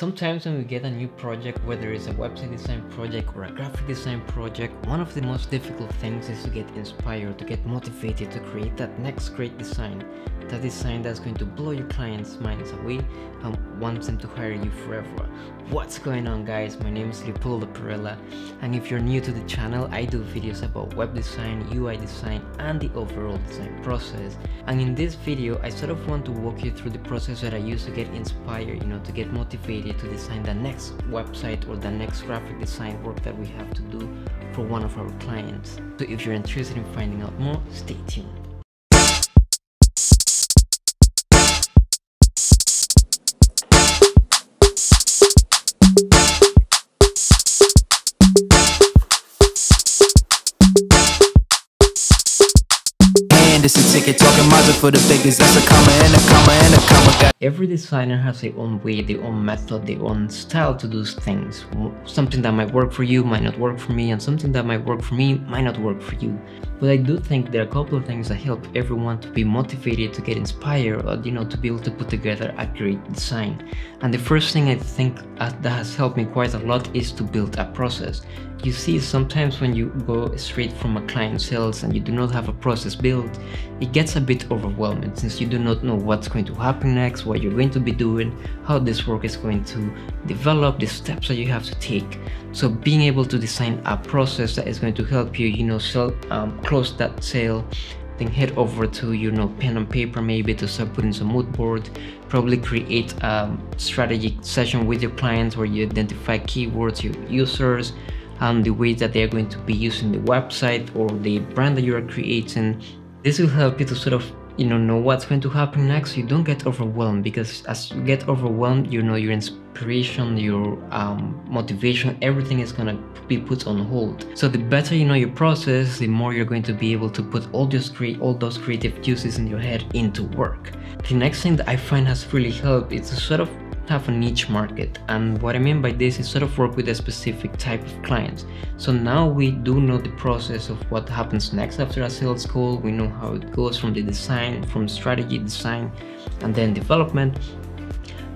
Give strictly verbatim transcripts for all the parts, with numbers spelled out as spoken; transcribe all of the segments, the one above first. Sometimes when we get a new project, whether it's a website design project or a graphic design project, one of the most difficult things is to get inspired, to get motivated to create that next great design, that design that's going to blow your clients' minds away and wants them to hire you forever. What's going on, guys? My name is Leopoldo Pirela, and if you're new to the channel, I do videos about web design, U I design, and the overall design process. And in this video, I sort of want to walk you through the process that I use to get inspired, you know, to get motivated to design the next website or the next graphic design work that we have to do for one of our clients. So if you're interested in finding out more, stay tuned. Every designer has their own way, their own method, their own style to do things. Something that might work for you might not work for me, and something that might work for me might not work for you. But I do think there are a couple of things that help everyone to be motivated, to get inspired, or, you know, to be able to put together a great design. And the first thing I think that has helped me quite a lot is to build a process. You see, sometimes when you go straight from a client's sales and you do not have a process built, it gets a bit overwhelming, since you do not know what's going to happen next, what you're going to be doing, how this work is going to develop, the steps that you have to take. So being able to design a process that is going to help you, you know, sell, um, close that sale, then head over to, you know, pen and paper maybe to start putting some mood board, probably create a strategic session with your clients where you identify keywords, your users, and the ways that they are going to be using the website or the brand that you are creating. This will help you to sort of, you know, know what's going to happen next, so you don't get overwhelmed, because as you get overwhelmed, you know, your inspiration, your um, motivation, everything is gonna be put on hold. So the better you know your process, the more you're going to be able to put all those, cre all those creative juices in your head into work. The next thing that I find has really helped is to sort of have a niche market, and what I mean by this is sort of work with a specific type of clients. So now we do know the process of what happens next after a sales call. We know how it goes from the design, from strategy, design, and then development.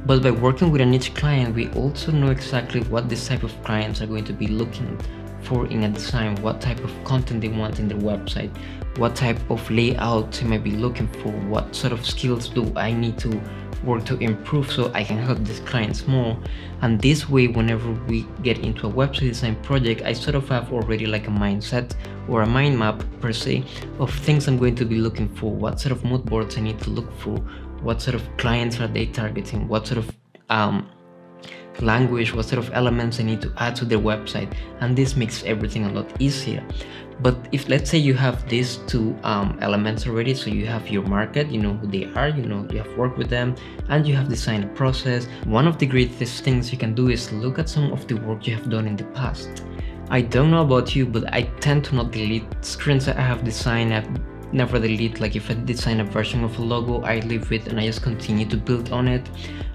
But by working with a niche client, we also know exactly what this type of clients are going to be looking for in a design, what type of content they want in their website, what type of layout they might be looking for, what sort of skills do I need to work to improve so I can help these clients more. And this way, whenever we get into a website design project, I sort of have already like a mindset or a mind map per se of things I'm going to be looking for, what sort of mood boards I need to look for, what sort of clients are they targeting, what sort of um, language, what sort of elements I need to add to their website. And this makes everything a lot easier. But if, let's say, you have these two um, elements already, so you have your market, you know who they are, you know you have worked with them, and you have designed a process, one of the greatest things you can do is look at some of the work you have done in the past. I don't know about you, but I tend to not delete screens that I have designed. I've never delete, like if I design a version of a logo, I live with and I just continue to build on it.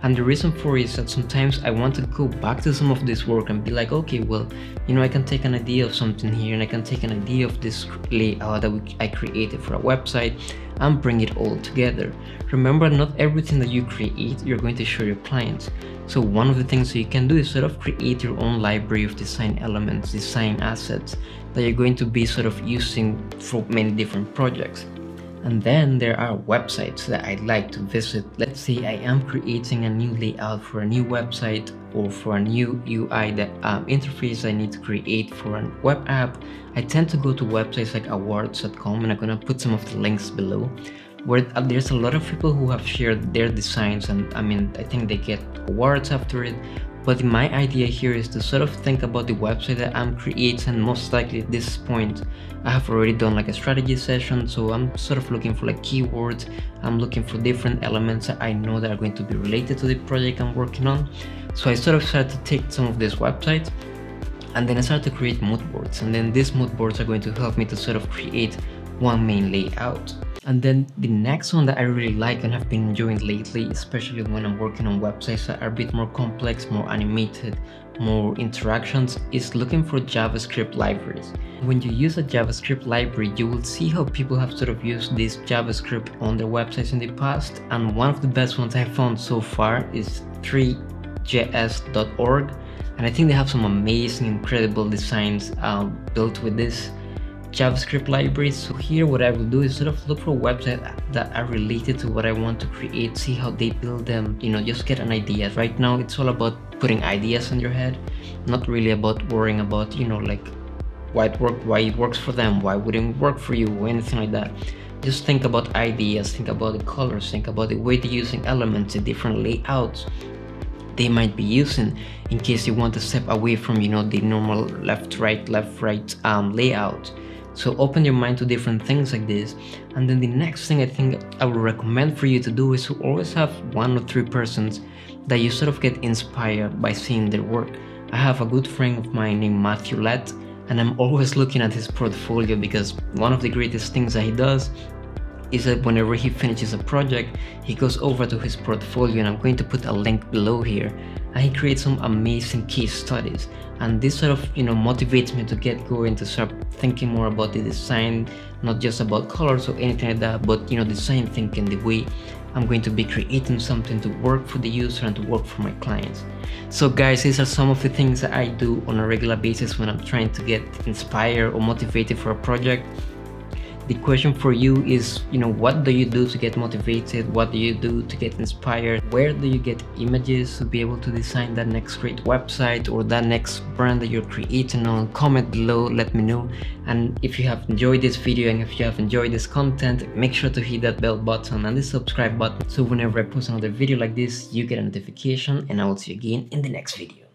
And the reason for it is that sometimes I want to go back to some of this work and be like, okay, well, you know, I can take an idea of something here, and I can take an idea of this layout that we, I created for a website, and bring it all together. Remember, not everything that you create you're going to show your clients. So one of the things that you can do is sort of create your own library of design elements, design assets that you're going to be sort of using for many different projects. And then there are websites that I'd like to visit. Let's say I am creating a new layout for a new website, or for a new U I that, um, interface I need to create for a web app. I tend to go to websites like awwwards dot com, and I'm gonna put some of the links below, where there's a lot of people who have shared their designs, and I mean, I think they get awards after it. But my idea here is to sort of think about the website that I'm creating, and most likely at this point I have already done like a strategy session, so I'm sort of looking for like keywords, I'm looking for different elements that I know that are going to be related to the project I'm working on. So I sort of start to take some of these websites, and then I start to create mood boards, and then these mood boards are going to help me to sort of create one main layout. And then the next one that I really like and have been enjoying lately, especially when I'm working on websites that are a bit more complex, more animated, more interactions, is looking for JavaScript libraries. When you use a JavaScript library, you will see how people have sort of used this JavaScript on their websites in the past. And one of the best ones I found so far is three threejs dot org, and I think they have some amazing, incredible designs uh, built with this JavaScript library. So here what I will do is sort of look for websites that are related to what I want to create, see how they build them, you know, just get an idea. Right now it's all about putting ideas in your head, not really about worrying about, you know, like why it worked, why it works for them, why wouldn't it work for you, or anything like that. Just think about ideas, think about the colors, think about the way they're using elements, the different layouts they might be using, in case you want to step away from, you know, the normal left right left right um, layout. So open your mind to different things like this. And then the next thing I think I would recommend for you to do is to always have one or three persons that you sort of get inspired by seeing their work. I have a good friend of mine named Matthew Lett, and I'm always looking at his portfolio, because one of the greatest things that he does is that whenever he finishes a project, he goes over to his portfolio, and I'm going to put a link below here. And he creates some amazing case studies. And this sort of, you know, motivates me to get going, to start thinking more about the design, not just about colors or anything like that, but, you know, design thinking, the way I'm going to be creating something to work for the user and to work for my clients. So guys, these are some of the things that I do on a regular basis when I'm trying to get inspired or motivated for a project. The question for you is, you know, what do you do to get motivated? What do you do to get inspired? Where do you get images to be able to design that next great website or that next brand that you're creating on? Comment below, let me know. And if you have enjoyed this video and if you have enjoyed this content, make sure to hit that bell button and the subscribe button, so whenever I post another video like this, you get a notification, and I will see you again in the next video.